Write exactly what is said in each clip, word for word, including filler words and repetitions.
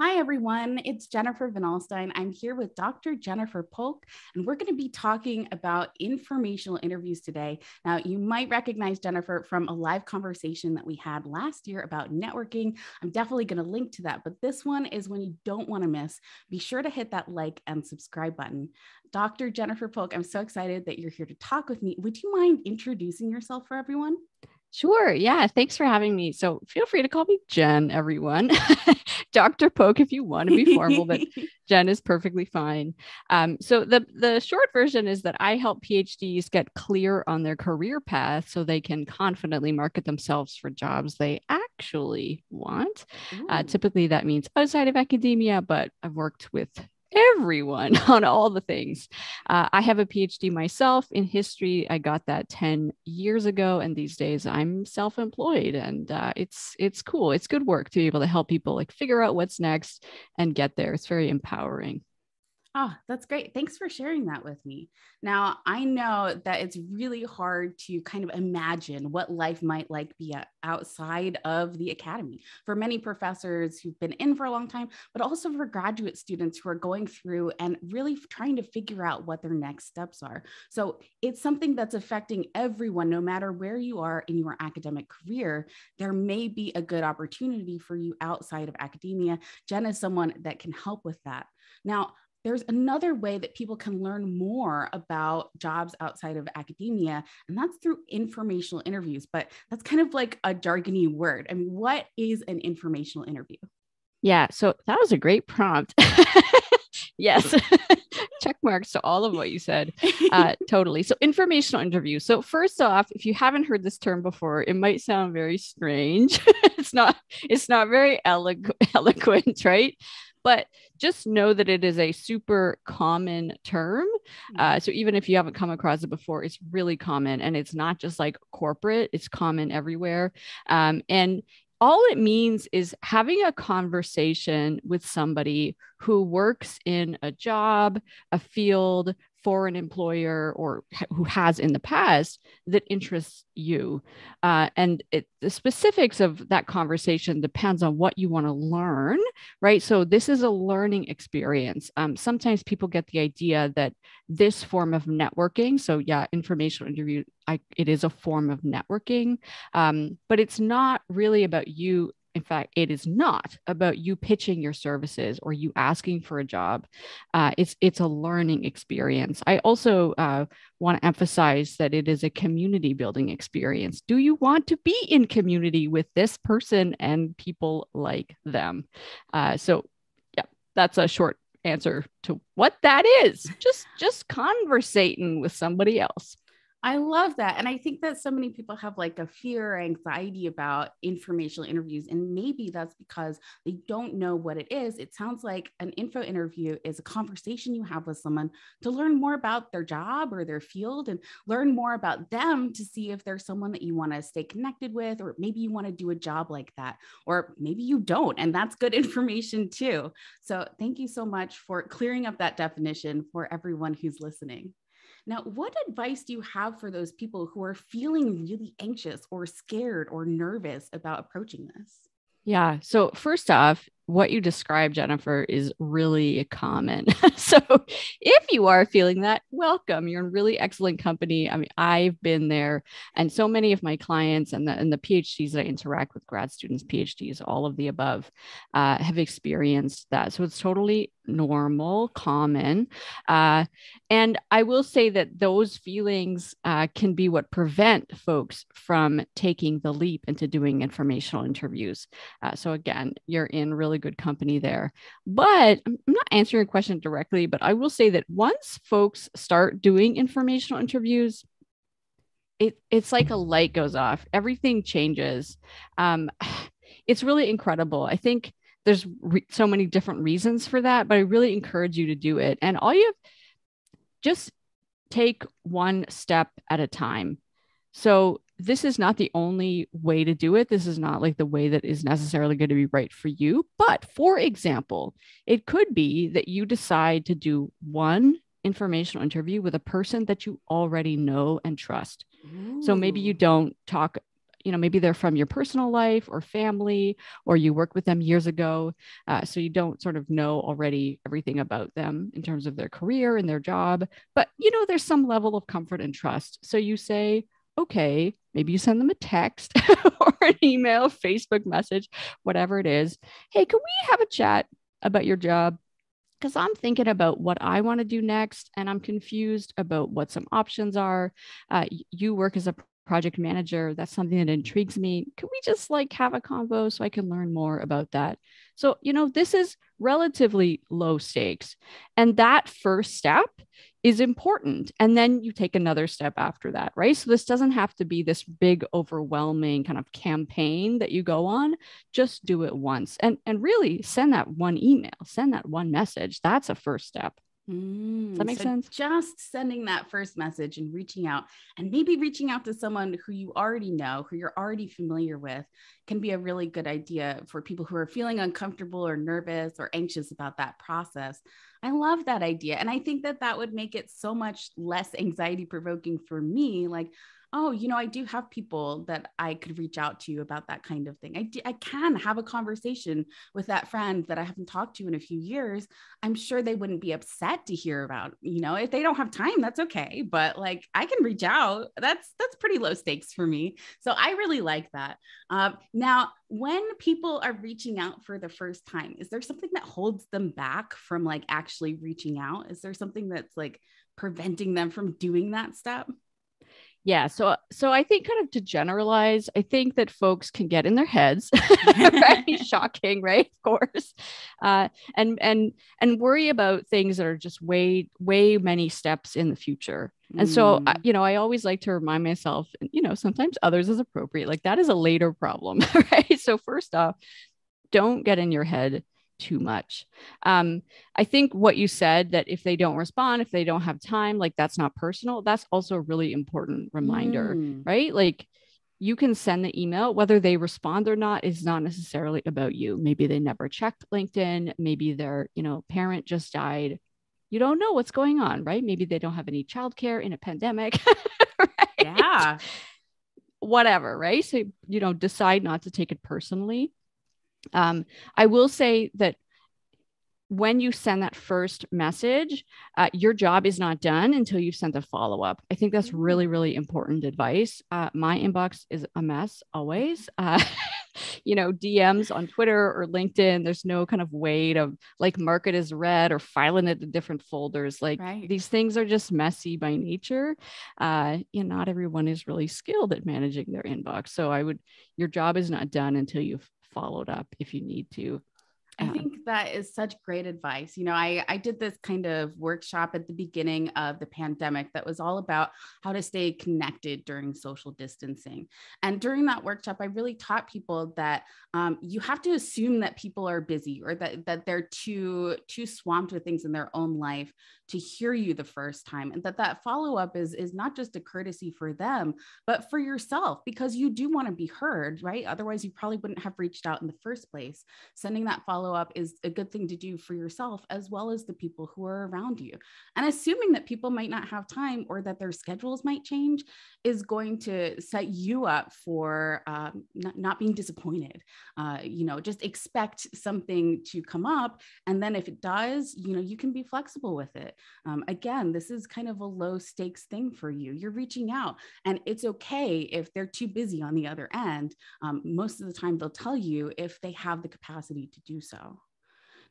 Hi, everyone. It's Jennifer van Alstyne. I'm here with Doctor Jennifer Polk, and we're going to be talking about informational interviews today. Now, you might recognize Jennifer from a live conversation that we had last year about networking. I'm definitely going to link to that, but this one is one you don't want to miss. Be sure to hit that like and subscribe button. Doctor Jennifer Polk, I'm so excited that you're here to talk with me. Would you mind introducing yourself for everyone? Sure. Yeah. Thanks for having me. So feel free to call me Jen, everyone. Doctor Polk, if you want to be formal, but Jen is perfectly fine. Um, so the, the short version is that I help PhDs get clear on their career path so they can confidently market themselves for jobs they actually want. Uh, typically, that means outside of academia, but I've worked with everyone on all the things. Uh, I have a PhD myself in history. I got that ten years ago. And these days I'm self-employed, and uh, it's, it's cool. It's good work to be able to help people like figure out what's next and get there. It's very empowering. Oh, that's great. Thanks for sharing that with me. Now, I know that it's really hard to kind of imagine what life might like be outside of the academy for many professors who've been in for a long time, but also for graduate students who are going through and really trying to figure out what their next steps are. So it's something that's affecting everyone, no matter where you are in your academic career. There may be a good opportunity for you outside of academia. Jen is someone that can help with that. Now, there's another way that people can learn more about jobs outside of academia, and that's through informational interviews, but that's kind of like a jargony word. I mean, what is an informational interview? Yeah, so that was a great prompt. Yes. Check marks to all of what you said. Uh, totally. So informational interview. So first off, if you haven't heard this term before, it might sound very strange. It's not, it's not very eloqu eloquent, right? But just know that it is a super common term. Uh, so even if you haven't come across it before, it's really common. And it's not just like corporate, it's common everywhere. Um, and all it means is having a conversation with somebody who works in a job, a field, for an employer, or who has in the past, that interests you. Uh, and it, the specifics of that conversation depends on what you want to learn, right? So this is a learning experience. Um, sometimes people get the idea that this form of networking, so yeah, informational interview, I, it is a form of networking, um, but it's not really about you. In fact, it is not about you pitching your services or you asking for a job. Uh, it's, it's a learning experience. I also uh, want to emphasize that it is a community building experience. Do you want to be in community with this person and people like them? Uh, so yeah, that's a short answer to what that is. Just, just conversating with somebody else. I love that. And I think that so many people have like a fear or anxiety about informational interviews. And maybe that's because they don't know what it is. It sounds like an info interview is a conversation you have with someone to learn more about their job or their field and learn more about them to see if there's someone that you want to stay connected with, or maybe you want to do a job like that, or maybe you don't. And that's good information too. So thank you so much for clearing up that definition for everyone who's listening. Now, what advice do you have for those people who are feeling really anxious or scared or nervous about approaching this? Yeah. So first off, what you described, Jennifer, is really common. So if you are feeling that, welcome. You're in really excellent company. I mean, I've been there, and so many of my clients and the, and the PhDs that I interact with, grad students, PhDs, all of the above, uh, have experienced that. So it's totally normal, common. Uh, and I will say that those feelings uh, can be what prevent folks from taking the leap into doing informational interviews. Uh, so again, you're in really good company there. But I'm not answering your question directly, but I will say that once folks start doing informational interviews, it, it's like a light goes off. Everything changes. Um, it's really incredible. I think there's re so many different reasons for that, but I really encourage you to do it. And all you have, just take one step at a time. So this is not the only way to do it. This is not like the way that is necessarily going to be right for you. But for example, it could be that you decide to do one informational interview with a person that you already know and trust. Ooh. So maybe you don't talk, you know, maybe they're from your personal life or family, or you worked with them years ago. Uh, so you don't sort of know already everything about them in terms of their career and their job, but you know, there's some level of comfort and trust. So you say, okay, maybe you send them a text or an email, Facebook message, whatever it is. Hey, can we have a chat about your job? Because I'm thinking about what I want to do next, and I'm confused about what some options are. Uh, you work as a project manager. That's something that intrigues me. Can we just like have a convo so I can learn more about that? So, you know, this is relatively low stakes. And that first step is important. And then you take another step after that, right? So this doesn't have to be this big, overwhelming kind of campaign that you go on. Just do it once. And, and really send that one email, send that one message. That's a first step. Mm, Does that make so sense? Just sending that first message and reaching out, and maybe reaching out to someone who you already know, who you're already familiar with, can be a really good idea for people who are feeling uncomfortable or nervous or anxious about that process. I love that idea. And I think that that would make it so much less anxiety provoking for me. Like, oh, you know, I do have people that I could reach out to about that kind of thing. I, do, I can have a conversation with that friend that I haven't talked to in a few years. I'm sure they wouldn't be upset to hear about, you know, if they don't have time, that's okay. But like, I can reach out. That's, that's pretty low stakes for me. So I really like that. Uh, now, when people are reaching out for the first time, is there something that holds them back from like actually reaching out? Is there something that's like preventing them from doing that step? Yeah. So, so I think kind of to generalize, I think that folks can get in their heads, right? Shocking, right? Of course. Uh, and, and, and worry about things that are just way, way many steps in the future. And mm. so, you know, I always like to remind myself, and, you know, sometimes others as appropriate, like that is a later problem, right? So first off, don't get in your head too much. Um, I think what you said, that if they don't respond, if they don't have time, like that's not personal. That's also a really important reminder, mm. right? Like you can send the email, whether they respond or not is not necessarily about you. Maybe they never checked LinkedIn. Maybe their, you know, parent just died. You don't know what's going on, right? Maybe they don't have any childcare in a pandemic. Right? Yeah. Whatever, right? So, you know, decide not to take it personally. Um, I will say that when you send that first message, uh, your job is not done until you've sent a follow-up. I think that's really, really important advice. Uh, my inbox is a mess always. Uh, you know, D Ms on Twitter or LinkedIn, there's no kind of way to like mark it as read or file it into different folders. Like right. These things are just messy by nature. Uh, and not everyone is really skilled at managing their inbox. So I would, your job is not done until you've followed up if you need to. Um, I think that is such great advice. You know, I, I did this kind of workshop at the beginning of the pandemic that was all about how to stay connected during social distancing. And during that workshop, I really taught people that um, you have to assume that people are busy or that, that they're too, too swamped with things in their own life to hear you the first time. And that that follow-up is, is not just a courtesy for them, but for yourself, because you do want to be heard, right? Otherwise, you probably wouldn't have reached out in the first place. Sending that follow-up up is a good thing to do for yourself as well as the people who are around you. And assuming that people might not have time or that their schedules might change is going to set you up for um, not, not being disappointed. Uh, you know, just expect something to come up. And then if it does, you know, you can be flexible with it. Um, again, this is kind of a low stakes thing for you. You're reaching out and it's okay if they're too busy on the other end. Um, most of the time they'll tell you if they have the capacity to do so. So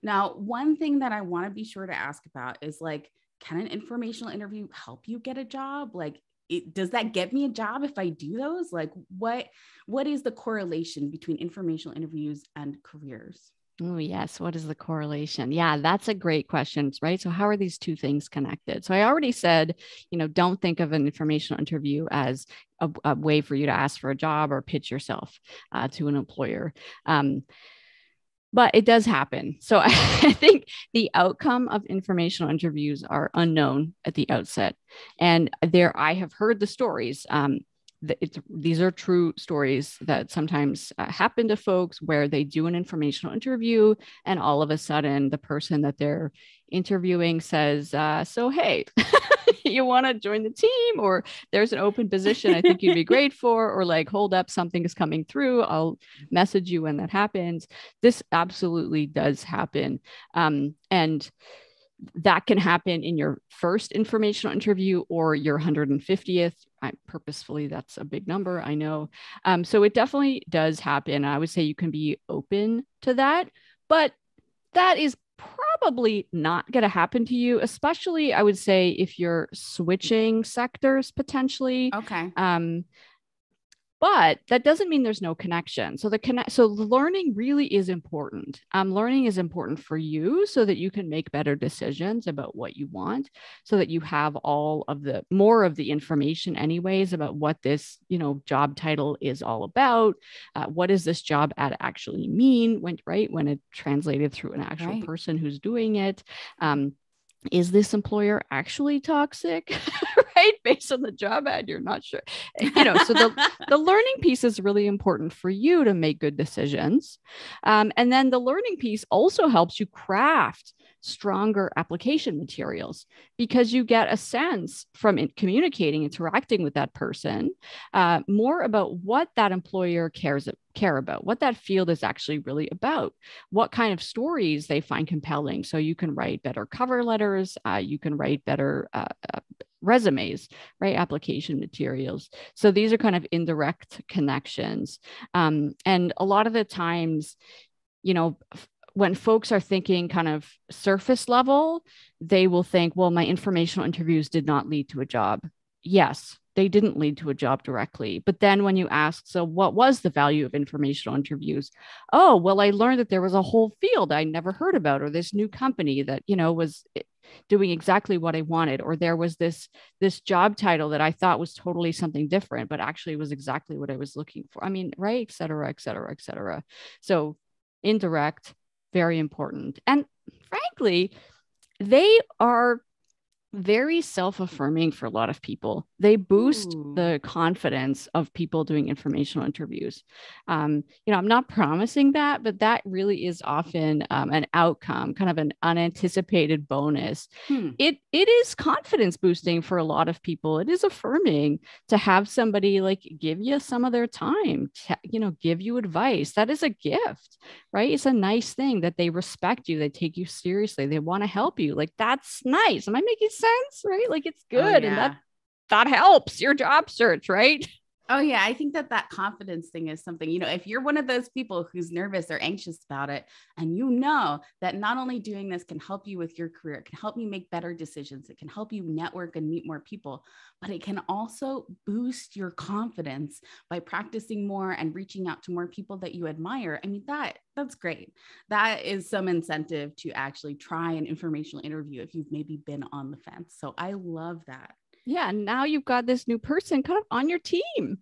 now, one thing that I want to be sure to ask about is like, can an informational interview help you get a job? Like, it, does that get me a job if I do those? Like, what, what is the correlation between informational interviews and careers? Oh, yes. What is the correlation? Yeah, that's a great question, right? So how are these two things connected? So I already said, you know, don't think of an informational interview as a, a way for you to ask for a job or pitch yourself uh, to an employer. Um, But it does happen. So I think the outcome of informational interviews are unknown at the outset. And there, I have heard the stories. Um, it's, these are true stories that sometimes uh, happen to folks where they do an informational interview and all of a sudden the person that they're interviewing says, uh, so, hey, you want to join the team, or there's an open position I think you'd be great for, or like, hold up, something is coming through. I'll message you when that happens. This absolutely does happen. Um, and that can happen in your first informational interview or your one hundred fiftieth. I, purposefully, that's a big number, I know. Um, so it definitely does happen. I would say you can be open to that, but that is probably not going to happen to you, especially I would say if you're switching sectors potentially. Okay. Um, but that doesn't mean there's no connection. So the connect, so learning really is important. Um, learning is important for you so that you can make better decisions about what you want, so that you have all of the more of the information anyways about what this, you know, job title is all about. Uh, what does this job ad actually mean when, right, when it translated through an actual right. person who's doing it? Um, is this employer actually toxic? Right? Based on the job ad, you're not sure, you know, so the, the learning piece is really important for you to make good decisions. Um, and then the learning piece also helps you craft stronger application materials, because you get a sense from in communicating, interacting with that person, uh, more about what that employer cares about. care about, what that field is actually really about, what kind of stories they find compelling. So you can write better cover letters, uh, you can write better uh, uh, resumes, right? Application materials. So these are kind of indirect connections. Um, and a lot of the times, you know, when folks are thinking kind of surface level, they will think, well, my informational interviews did not lead to a job. Yes, they didn't lead to a job directly. But then when you ask, so what was the value of informational interviews? Oh, well, I learned that there was a whole field I never heard about, or this new company that, you know, was doing exactly what I wanted, or there was this, this job title that I thought was totally something different, but actually was exactly what I was looking for. I mean, right, et cetera, et cetera, et cetera. So indirect, very important. And frankly, they are very self-affirming for a lot of people. They boost Ooh. the confidence of people doing informational interviews. Um, you know, I'm not promising that, but that really is often um, an outcome, kind of an unanticipated bonus. Hmm. It It is confidence boosting for a lot of people. It is affirming to have somebody like give you some of their time, to, you know, give you advice. That is a gift, right? It's a nice thing that they respect you. They take you seriously. They want to help you. Like, that's nice. Am I making sense? Right? Like, it's good. Oh, yeah. And that, that helps your job search, right? Oh yeah. I think that that confidence thing is something, you know, if you're one of those people who's nervous or anxious about it, and you know that not only doing this can help you with your career, it can help you make better decisions, it can help you network and meet more people, but it can also boost your confidence by practicing more and reaching out to more people that you admire. I mean, that That's great. That is some incentive to actually try an informational interview if you've maybe been on the fence. So I love that. Yeah. And now you've got this new person kind of on your team.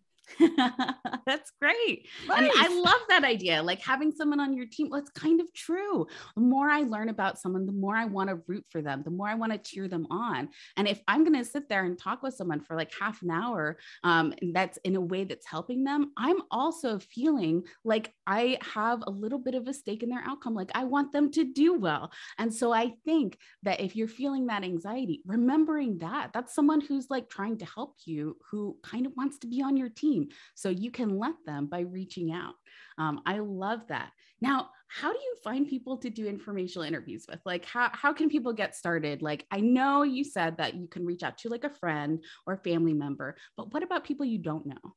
That's great. Nice. And I love that idea. Like, having someone on your team, that's kind of true. The more I learn about someone, the more I want to root for them, the more I want to cheer them on. And if I'm going to sit there and talk with someone for like half an hour, um, that's in a way that's helping them, I'm also feeling like I have a little bit of a stake in their outcome. Like, I want them to do well. And so I think that if you're feeling that anxiety, remembering that that's someone who's like trying to help you, who kind of wants to be on your team. So you can let them by reaching out. Um, I love that. Now, how do you find people to do informational interviews with? Like, how, how can people get started? Like, I know you said that you can reach out to like a friend or family member, but what about people you don't know?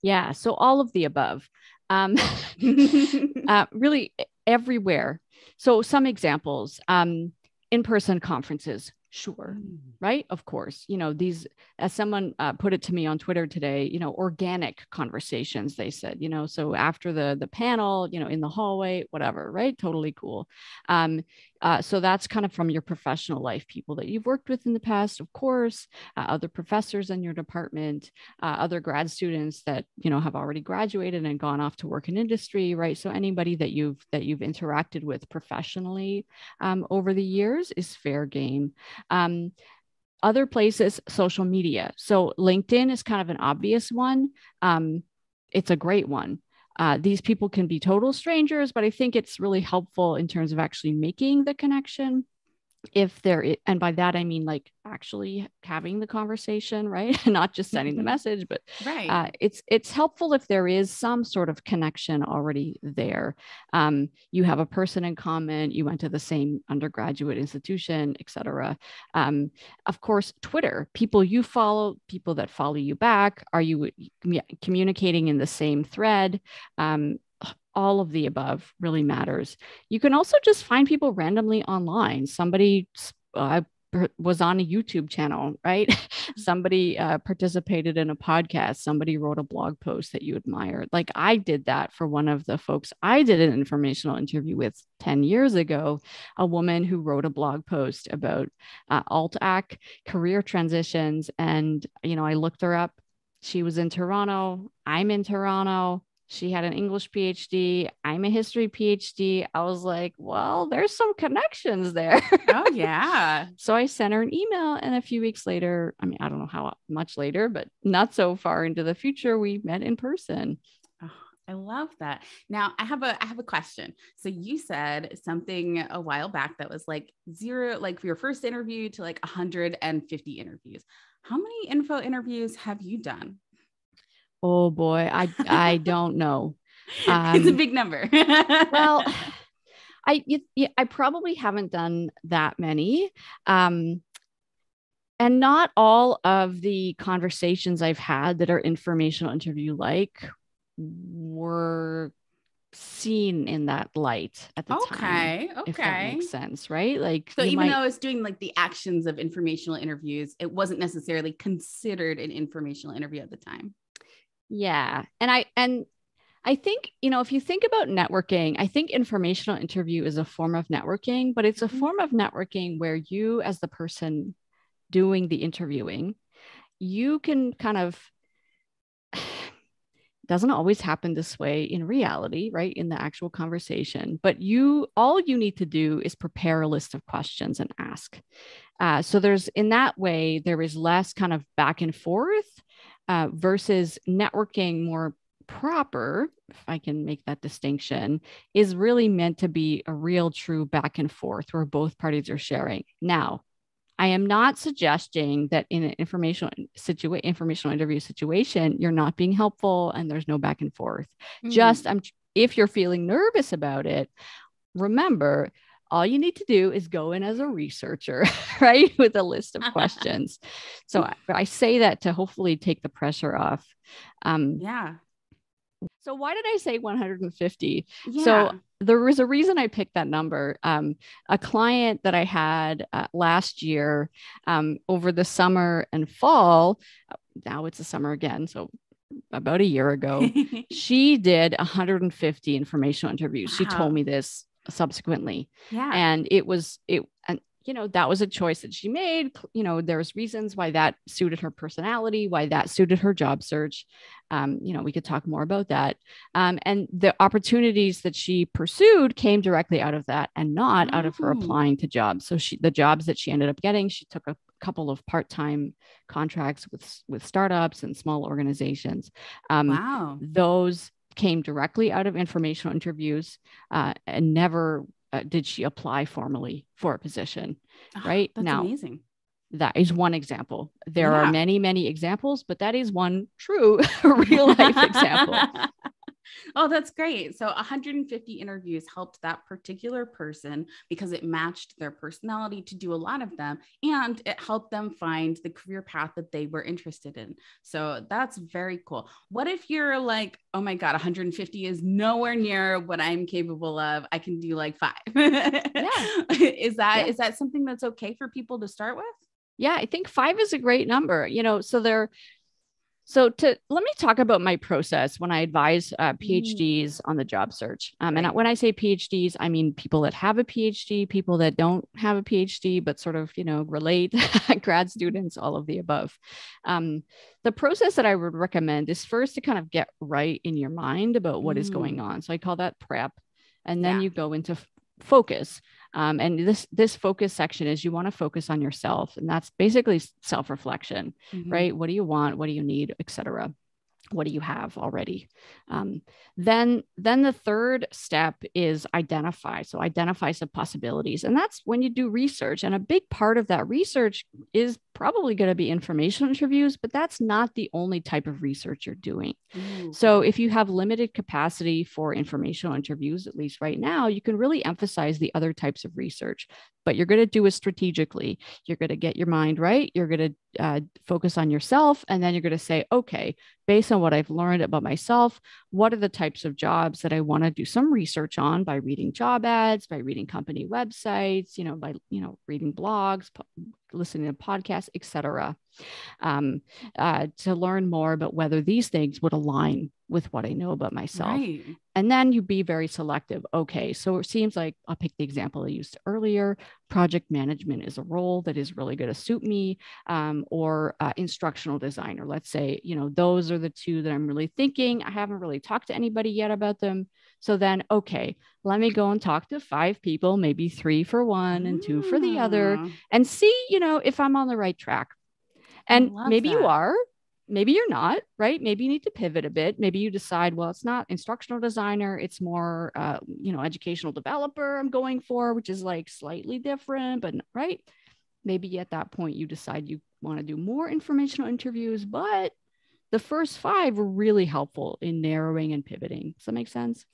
Yeah. So all of the above, um, uh, really everywhere. So some examples, um, in-person conferences. Sure. Right. Of course. You know, these, as someone uh, put it to me on Twitter today, you know, organic conversations, they said, you know, so after the, the panel, you know, in the hallway, whatever, right. Totally cool. Um, uh, so that's kind of from your professional life, people that you've worked with in the past, of course, uh, other professors in your department, uh, other grad students that, you know, have already graduated and gone off to work in industry. Right. So anybody that you've, that you've interacted with professionally um, over the years is fair game. Um, Other places, social media. So LinkedIn is kind of an obvious one. Um, it's a great one. Uh, these people can be total strangers, but I think it's really helpful in terms of actually making the connection. If there is, and by that, I mean, like actually having the conversation, right? Not just sending the message, but right. uh, it's, it's helpful if there is some sort of connection already there. Um, you have a person in common, you went to the same undergraduate institution, et cetera. Um, of course, Twitter, people you follow, people that follow you back, are you communicating in the same thread? Um, All of the above really matters. You can also just find people randomly online. Somebody uh, was on a YouTube channel, right? Somebody uh, participated in a podcast. Somebody wrote a blog post that you admired. Like I did that for one of the folks I did an informational interview with ten years ago, a woman who wrote a blog post about uh, alt-ac career transitions. And, you know, I looked her up. She was in Toronto. I'm in Toronto. She had an English PhD. I'm a history PhD. I was like, well, there's some connections there. Oh, yeah. So I sent her an email. And a few weeks later, I mean, I don't know how much later, but not so far into the future, we met in person. Oh, I love that. Now I have a, I have a question. So you said something a while back that was like zero, like for your first interview to like one hundred fifty interviews. How many info interviews have you done? Oh boy. I, I don't know. Um, it's a big number. Well, I, it, I probably haven't done that many. Um, and not all of the conversations I've had that are informational interview, like were seen in that light at the okay, time. Okay. If that makes sense. Right. Like, so even might... though it's doing like the actions of informational interviews, it wasn't necessarily considered an informational interview at the time. Yeah. And I, and I think, you know, if you think about networking, I think informational interview is a form of networking, but it's a form of networking where you, as the person doing the interviewing, you can kind of, doesn't always happen this way in reality, right? In the actual conversation, but you, all you need to do is prepare a list of questions and ask. Uh, so there's, in that way, there is less kind of back and forth. Uh, versus networking more proper, if I can make that distinction, is really meant to be a real true back and forth where both parties are sharing. Now, I am not suggesting that in an informational situa- informational interview situation, you're not being helpful and there's no back and forth. Mm-hmm. Just I'm, if you're feeling nervous about it, remember, all you need to do is go in as a researcher, right? With a list of questions. So I, I say that to hopefully take the pressure off. Um, yeah. So why did I say one hundred fifty? Yeah. So there was a reason I picked that number. Um, a client that I had uh, last year um, over the summer and fall, now it's the summer again. So about a year ago, she did one hundred fifty informational interviews. Wow. She told me this subsequently. Yeah. And it was, it, and you know, that was a choice that she made. You know, there's reasons why that suited her personality, why that suited her job search. Um, you know, we could talk more about that. Um, and the opportunities that she pursued came directly out of that and not mm-hmm. out of her applying to jobs. So she, the jobs that she ended up getting, she took a couple of part-time contracts with, with startups and small organizations. Um, wow. Those came directly out of informational interviews uh, and never uh, did she apply formally for a position. Oh, right. That's now, amazing. That is one example. There yeah. are many, many examples, but that is one true real life example. Oh, that's great. So one hundred fifty interviews helped that particular person because it matched their personality to do a lot of them, and it helped them find the career path that they were interested in. So that's very cool. What if you're like, oh my God, one hundred fifty is nowhere near what I'm capable of. I can do like five. Yeah. Is that, yeah. is that something that's okay for people to start with? Yeah, I think five is a great number, you know, so they're, So to let me talk about my process when I advise uh, PhDs on the job search. Um, and when I say PhDs, I mean people that have a PhD, people that don't have a PhD, but sort of, you know, relate, grad students, all of the above. Um, the process that I would recommend is first to kind of get right in your mind about what mm. is going on. So I call that prep. And then yeah. you go into f- focus. Um, and this, this focus section is you want to focus on yourself, and that's basically self-reflection, mm-hmm. right? What do you want? What do you need, et cetera? What do you have already? Um, then, then the third step is identify. So identify some possibilities. And that's when you do research. And a big part of that research is probably going to be information interviews, but that's not the only type of research you're doing. Ooh. So if you have limited capacity for informational interviews, at least right now, you can really emphasize the other types of research, but you're going to do it strategically. You're going to get your mind right. You're going to uh, focus on yourself. And then you're going to say, okay, based on what I've learned about myself, what are the types of jobs that I want to do some research on by reading job ads, by reading company websites, you know, by, you know, reading blogs, listening to podcasts, et cetera, um, uh, to learn more about whether these things would align with what I know about myself. Right. And then you be very selective. Okay, so it seems like, I'll pick the example I used earlier, project management is a role that is really going to suit me, um, or uh, instructional designer. Let's say, you know, those are the two that I'm really thinking. I haven't really talked to anybody yet about them. So then, okay, let me go and talk to five people, maybe three for one and two for the other, and see, you know, if I'm on the right track. And maybe you are, maybe you're not, right? Maybe you need to pivot a bit. Maybe you decide, well, it's not instructional designer. It's more, uh, you know, educational developer I'm going for, which is like slightly different, but right. Maybe at that point you decide you want to do more informational interviews, but the first five were really helpful in narrowing and pivoting. Does that make sense?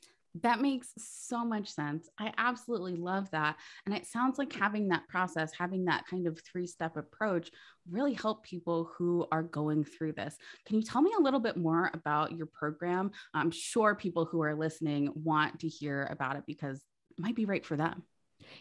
That makes so much sense. I absolutely love that. And it sounds like having that process, having that kind of three-step approach really help people who are going through this. Can you tell me a little bit more about your program? I'm sure people who are listening want to hear about it because it might be right for them.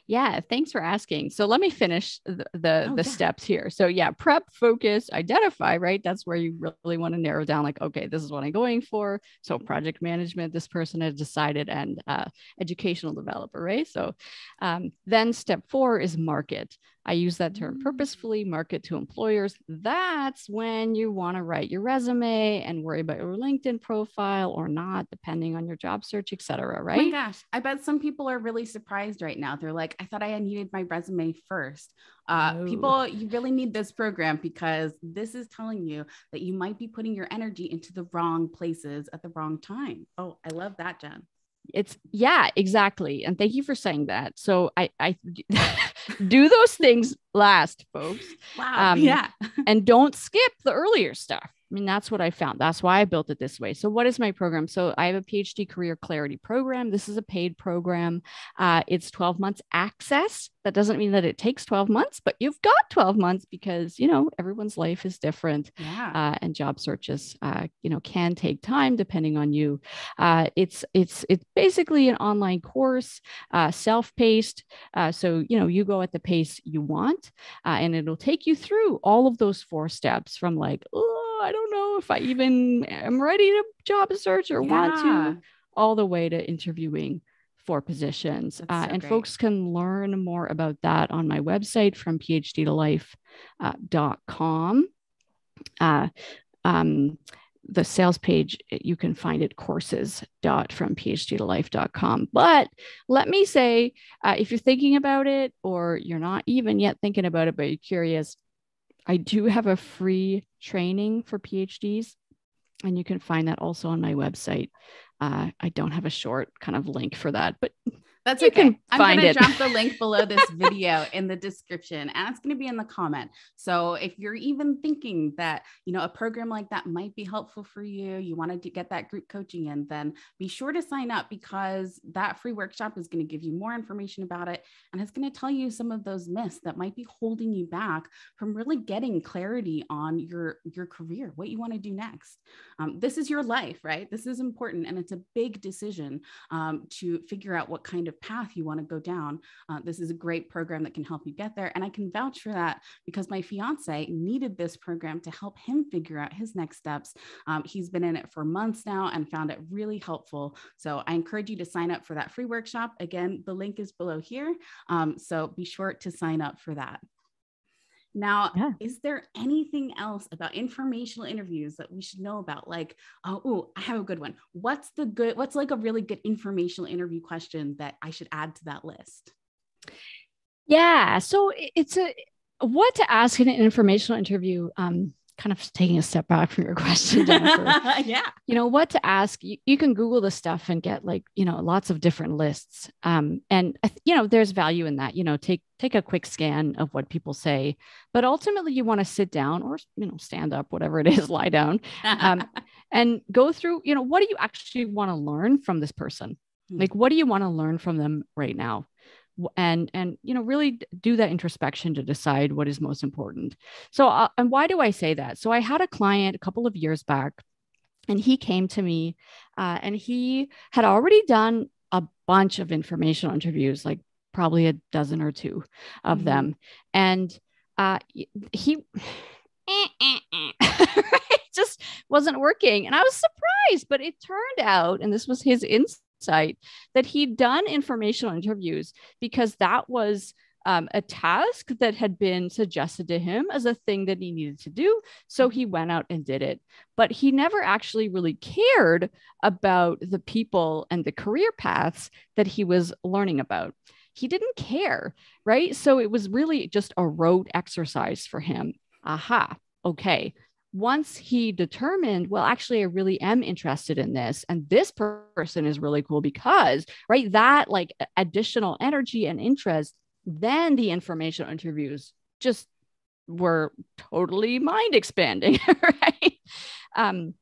Yeah, thanks for asking. So let me finish the the, oh, the yeah. steps here. So yeah, prep, focus, identify, right? That's where you really want to narrow down like, okay, this is what I'm going for. So project management, this person has decided, and uh, educational developer, right? So um, then step four is market. I use that term purposefully, market to employers. That's when you want to write your resume and worry about your LinkedIn profile or not, depending on your job search, et cetera, right? Oh my gosh, I bet some people are really surprised right now. They're like, I thought I needed my resume first. Uh, oh. People, you really need this program because this is telling you that you might be putting your energy into the wrong places at the wrong time. Oh, I love that, Jen. It's yeah, exactly. And thank you for saying that. So I, I do those things last, folks. Wow. Um, yeah. And don't skip the earlier stuff. I mean, that's what I found. That's why I built it this way. So what is my program? So I have a PhD career clarity program. This is a paid program. Uh, it's twelve months access. That doesn't mean that it takes twelve months, but you've got twelve months because, you know, everyone's life is different. Yeah. Uh, and job searches, uh, you know, can take time depending on you. Uh, it's, it's, it's basically an online course, uh, self-paced. Uh, so, you know, you go at the pace you want, uh, and it'll take you through all of those four steps from like, oh, I don't know if I even am ready to job search or yeah. want to, all the way to interviewing for positions. Uh, so and great. Folks can learn more about that on my website, from P H D to life dot com. Uh, um, the sales page, you can find it courses dot from P H D to life dot com. But let me say, uh, if you're thinking about it, or you're not even yet thinking about it, but you're curious, I do have a free training for PhDs, and you can find that also on my website. Uh, I don't have a short kind of link for that, but that's you okay. can I'm find gonna it. Drop the link below this video in the description, and it's going to be in the comment. So if you're even thinking that, you know, a program like that might be helpful for you, you wanted to get that group coaching in, then be sure to sign up, because that free workshop is going to give you more information about it, and it's going to tell you some of those myths that might be holding you back from really getting clarity on your your career, what you want to do next. Um, this is your life, right? This is important, and it's a big decision um, to figure out what kind of path you want to go down. Uh, this is a great program that can help you get there. And I can vouch for that because my fiance needed this program to help him figure out his next steps. Um, he's been in it for months now and found it really helpful. So I encourage you to sign up for that free workshop. Again, the link is below here. Um, so be sure to sign up for that. Now, yeah. is there anything else about informational interviews that we should know about? Like, oh, ooh, I have a good one. What's the good, what's like a really good informational interview question that I should add to that list? Yeah, so it's a what to ask in an informational interview. Um, kind of taking a step back from your question, Jennifer. Yeah, you know what to ask. You, you can Google this stuff and get like you know lots of different lists. Um, and you know there's value in that. You know, take take a quick scan of what people say, but ultimately you want to sit down or you know stand up, whatever it is, lie down, um, and go through. You know, what do you actually want to learn from this person? Mm-hmm. Like, what do you want to learn from them right now? And, and, you know, really do that introspection to decide what is most important. So, uh, and why do I say that? So I had a client a couple of years back and he came to me uh, and he had already done a bunch of informational interviews, like probably a dozen or two of mm-hmm. them. And uh, he just wasn't working. And I was surprised, but it turned out, and this was his insight, Site, that he'd done informational interviews because that was um, a task that had been suggested to him as a thing that he needed to do. So he went out and did it, but he never actually really cared about the people and the career paths that he was learning about. He didn't care, right? So it was really just a rote exercise for him. Aha, okay. Once he determined, well, actually, I really am interested in this. And this per- person is really cool because, right, that like additional energy and interest, then the informational interviews just were totally mind expanding, right? Um,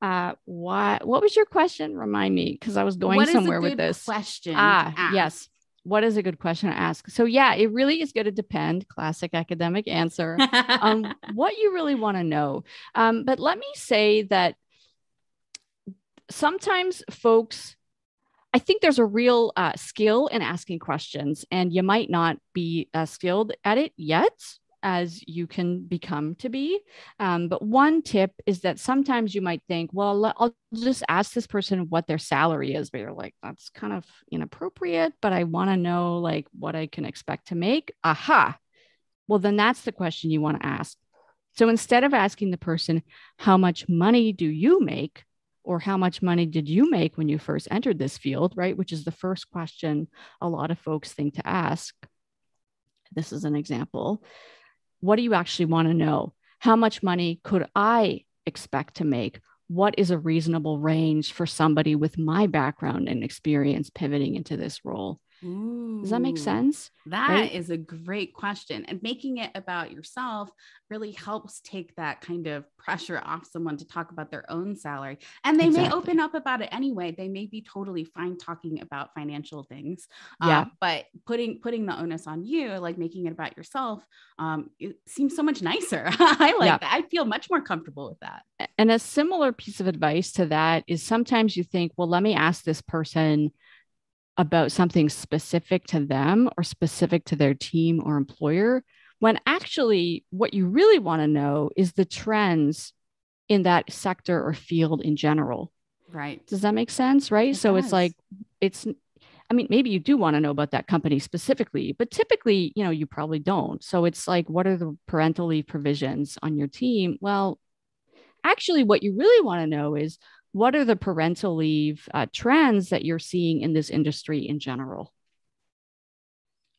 uh, why, what was your question? Remind me, because I was going somewhere with this. What is a good question to ask? Ah, yes. What is a good question to ask? So yeah, it really is going to depend, classic academic answer, on what you really want to know. Um, but let me say that sometimes folks, I think there's a real uh, skill in asking questions, and you might not be uh, skilled at it yet, as you can become to be. Um, but one tip is that sometimes you might think, well, I'll just ask this person what their salary is, but you're like, that's kind of inappropriate, but I want to know like what I can expect to make. Aha. Well, then that's the question you want to ask. So instead of asking the person, how much money do you make? Or how much money did you make when you first entered this field, right? Which is the first question a lot of folks think to ask. This is an example. What do you actually want to know? How much money could I expect to make? What is a reasonable range for somebody with my background and experience pivoting into this role? Ooh, does that make sense? That right? Is a great question. And making it about yourself really helps take that kind of pressure off someone to talk about their own salary. And they exactly. may open up about it anyway. They may be totally fine talking about financial things, yeah. uh, but putting, putting the onus on you, like making it about yourself, um, it seems so much nicer. I like yeah. that. I feel much more comfortable with that. And a similar piece of advice to that is sometimes you think, well, let me ask this person about something specific to them or specific to their team or employer, when actually what you really want to know is the trends in that sector or field in general. Right. Does that make sense? Right. It so does. It's like, it's, I mean, maybe you do want to know about that company specifically, but typically, you know, you probably don't. So it's like, what are the parental leave provisions on your team? Well, actually what you really want to know is, what are the parental leave uh, trends that you're seeing in this industry in general?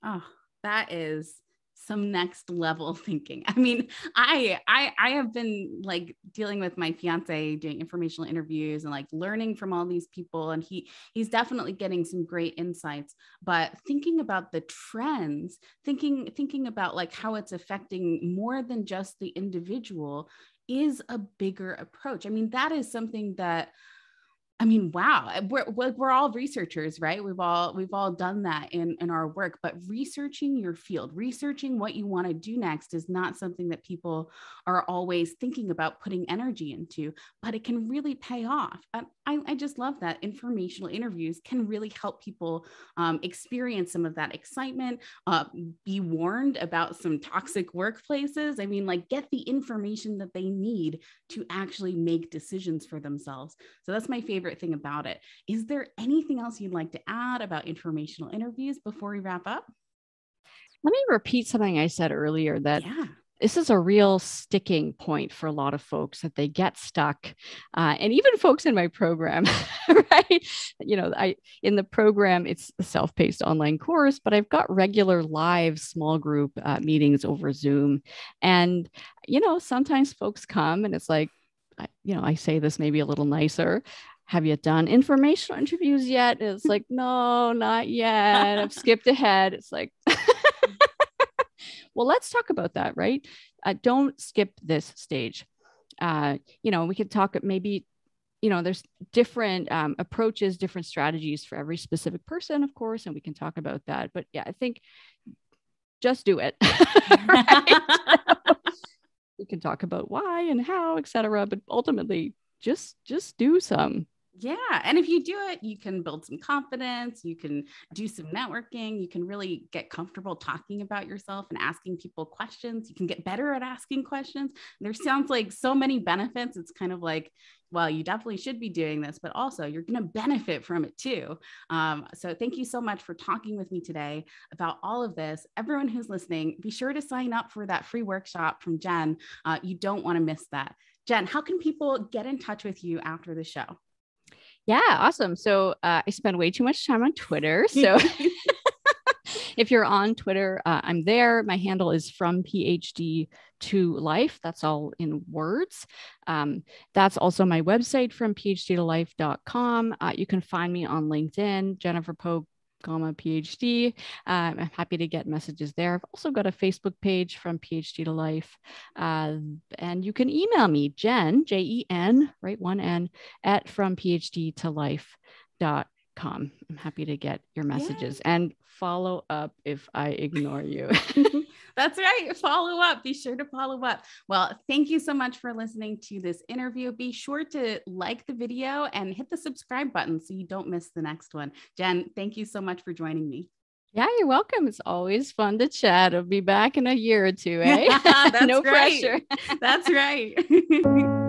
Oh, that is some next level thinking. I mean, I, I, I have been like dealing with my fiance doing informational interviews and like learning from all these people. And he, he's definitely getting some great insights, but thinking about the trends, thinking, thinking about like how it's affecting more than just the individual is a bigger approach. I mean, that is something that, I mean, wow, we're, we're all researchers, right? We've all, we've all done that in, in our work, but researching your field, researching what you want to do next is not something that people are always thinking about putting energy into, but it can really pay off. I, I just love that informational interviews can really help people um, experience some of that excitement, uh, be warned about some toxic workplaces. I mean, like get the information that they need to actually make decisions for themselves. So that's my favorite thing about it. Is there anything else you'd like to add about informational interviews before we wrap up? Let me repeat something I said earlier that yeah. this is a real sticking point for a lot of folks, that they get stuck. Uh, and even folks in my program, right? You know, I in the program, it's a self-paced online course, but I've got regular live small group uh, meetings over Zoom. And, you know, sometimes folks come and it's like, I, you know, I say this maybe a little nicer. Have you done informational interviews yet? And it's like, no, not yet. I've skipped ahead. It's like, well, let's talk about that, right? Uh, don't skip this stage. Uh, you know, we could talk maybe, you know, there's different um, approaches, different strategies for every specific person, of course, and we can talk about that. But yeah, I think just do it. We can talk about why and how, et cetera, but ultimately just, just do some. Yeah. And if you do it, you can build some confidence, you can do some networking, you can really get comfortable talking about yourself and asking people questions. You can get better at asking questions. And there sounds like so many benefits. It's kind of like, well, you definitely should be doing this, but also you're going to benefit from it too. Um, so thank you so much for talking with me today about all of this. Everyone who's listening, be sure to sign up for that free workshop from Jen. Uh, you don't want to miss that. Jen, how can people get in touch with you after the show? Yeah, awesome. So uh, I spend way too much time on Twitter. So if you're on Twitter, uh, I'm there. My handle is From PhD to Life. That's all in words. Um, that's also my website, from p h d to life dot com. Uh, you can find me on LinkedIn, Jennifer Polk, comma, PhD. Um, I'm happy to get messages there. I've also got a Facebook page, From PhD to Life. Uh, and you can email me, Jen, J E N, right, one N, at from p h d to life dot com. I'm happy to get your messages. Yeah. And follow up if I ignore you. That's right. Follow up. Be sure to follow up. Well, thank you so much for listening to this interview. Be sure to like the video and hit the subscribe button so you don't miss the next one. Jen, thank you so much for joining me. Yeah, you're welcome. It's always fun to chat. I'll be back in a year or two, eh? That's no pressure. That's right.